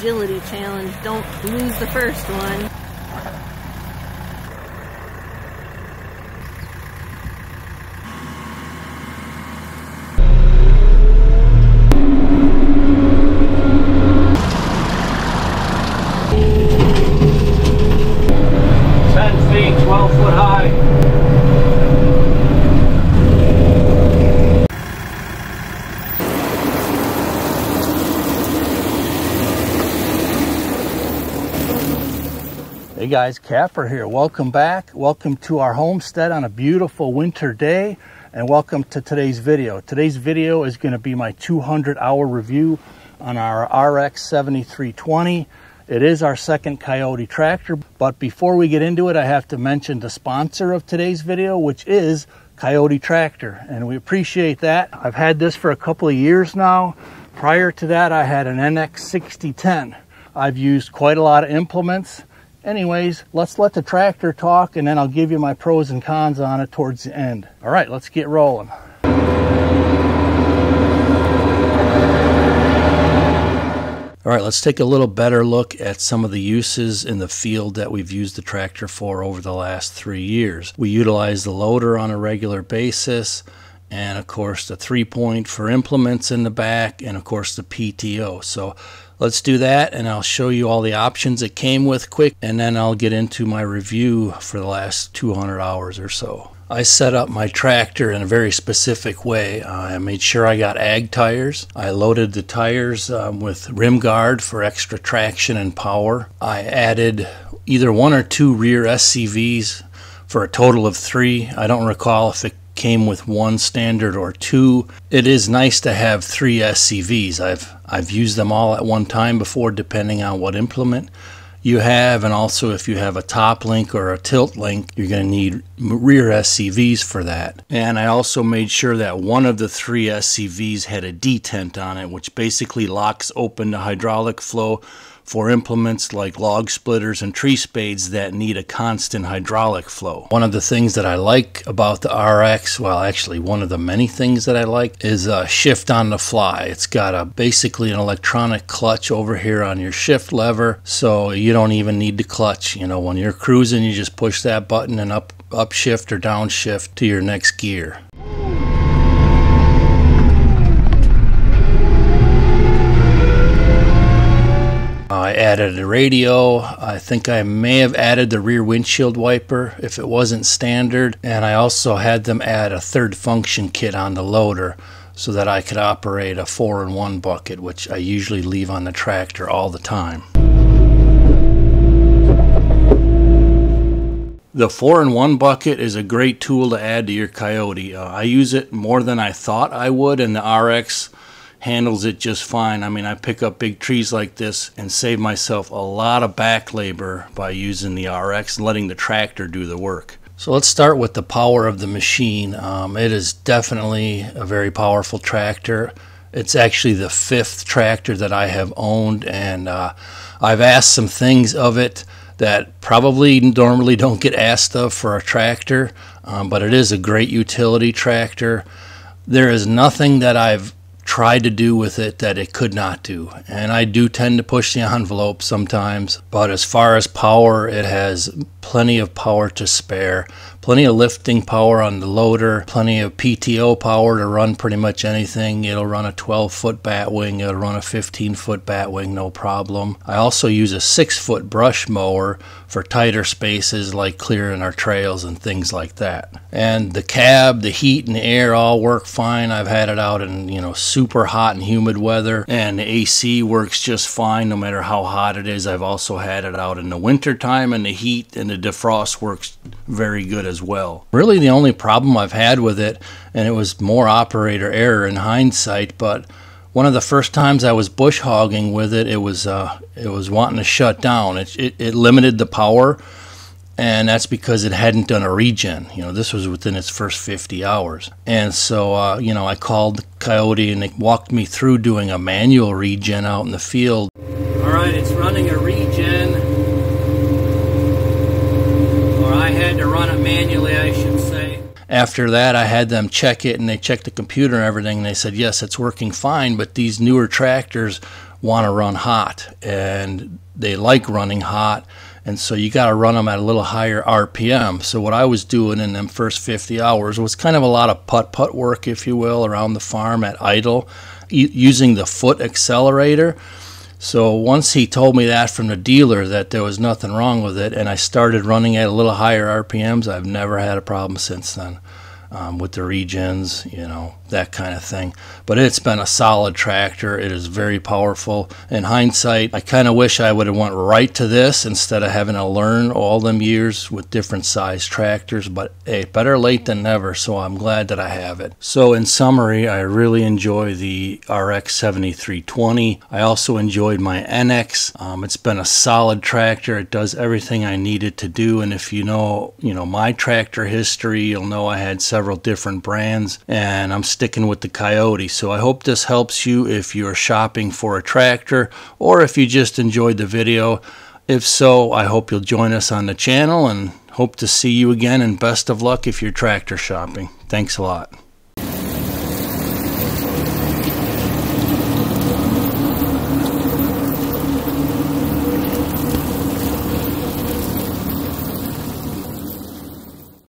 agility challenge. Don't lose the first one. Hey guys, Capper here. Welcome back. Welcome to our homestead on a beautiful winter day, and welcome to today's video. Today's video is going to be my 200-hour review on our RX 7320. It is our second Kioti tractor, but before we get into it, I have to mention the sponsor of today's video, which is Kioti Tractor, and we appreciate that. I've had this for a couple of years now. Prior to that, I had an NX6010. I've used quite a lot of implements. Anyways, let's let the tractor talk, and then I'll give you my pros and cons on it towards the end. All right, let's get rolling. All right, let's take a little better look at some of the uses in the field that we've used the tractor for over the last 3 years. We utilize the loader on a regular basis, and of course the 3-point for implements in the back, and of course the PTO. So let's do that, and I'll show you all the options it came with quick, and then I'll get into my review for the last 200 hours or so. I set up my tractor in a very specific way. I made sure I got ag tires. I loaded the tires with Rim Guard for extra traction and power. I added either 1 or 2 rear SCVs for a total of 3. I don't recall if it came with 1 standard or 2. It is nice to have 3 SCVs. I've used them all at one time before, depending on what implement you have, and also if you have a top link or a tilt link, you're going to need rear SCVs for that. And I also made sure that one of the 3 SCVs had a detent on it, which basically locks open the hydraulic flow for implements like log splitters and tree spades that need a constant hydraulic flow. One of the things that I like about the RX, well actually one of the many things that I like, is a shift on the fly. It's got a basically an electronic clutch over here on your shift lever, so you don't even need to clutch. You know, when you're cruising, you just push that button and upshift or downshift to your next gear. I added a radio. I think I may have added the rear windshield wiper if it wasn't standard, and I also had them add a third function kit on the loader so that I could operate a 4-in-1 bucket, which I usually leave on the tractor all the time. The 4-in-1 bucket is a great tool to add to your Kioti. I use it more than I thought I would, and the RX handles it just fine. I mean, I pick up big trees like this and save myself a lot of back labor by using the RX and letting the tractor do the work. So let's start with the power of the machine. It is definitely a very powerful tractor. It's actually the 5th tractor that I have owned, and I've asked some things of it that probably normally don't get asked of for a tractor, but it is a great utility tractor. There is nothing that I've tried to do with it that it could not do, and I do tend to push the envelope sometimes, but as far as power, it has plenty of power to spare, plenty of lifting power on the loader, plenty of PTO power to run pretty much anything. It'll run a 12-foot batwing, it'll run a 15-foot batwing, no problem. I also use a 6-foot brush mower for tighter spaces like clearing our trails and things like that. And the cab, the heat and the air all work fine. I've had it out in, you know, super hot and humid weather, and the AC works just fine no matter how hot it is. I've also had it out in the winter time, and the heat and the defrost works very good as well. Really the only problem I've had with it, and it was more operator error in hindsight, but one of the first times I was bush hogging with it, it was wanting to shut down. It limited the power, and that's because it hadn't done a regen. You know, this was within its first 50 hours. And so, you know, I called Kioti, and they walked me through doing a manual regen out in the field. All right, it's running a regen. Or I had to run it manually, I should say. After that, I had them check it, and they checked the computer and everything, and they said, yes, it's working fine, but these newer tractors want to run hot, and they like running hot, and so you got to run them at a little higher RPM. So what I was doing in them first 50 hours was kind of a lot of putt-putt work, if you will, around the farm at idle, using the foot accelerator. So once he told me that from the dealer that there was nothing wrong with it, and I started running at a little higher RPMs, I've never had a problem since then. With the regens, you know, that kind of thing. But it's been a solid tractor. It is very powerful. In hindsight, I kind of wish I would have went right to this instead of having to learn all them years with different size tractors, but hey, better late than never, so I'm glad that I have it. So in summary, I really enjoy the RX 7320. I also enjoyed my NX. It's been a solid tractor. It does everything I needed to do, and if you know my tractor history, you'll know I had several different brands, and I'm sticking with the Kioti. So I hope this helps you if you're shopping for a tractor, or if you just enjoyed the video. If so, I hope you'll join us on the channel, and hope to see you again, and best of luck if you're tractor shopping. Thanks a lot.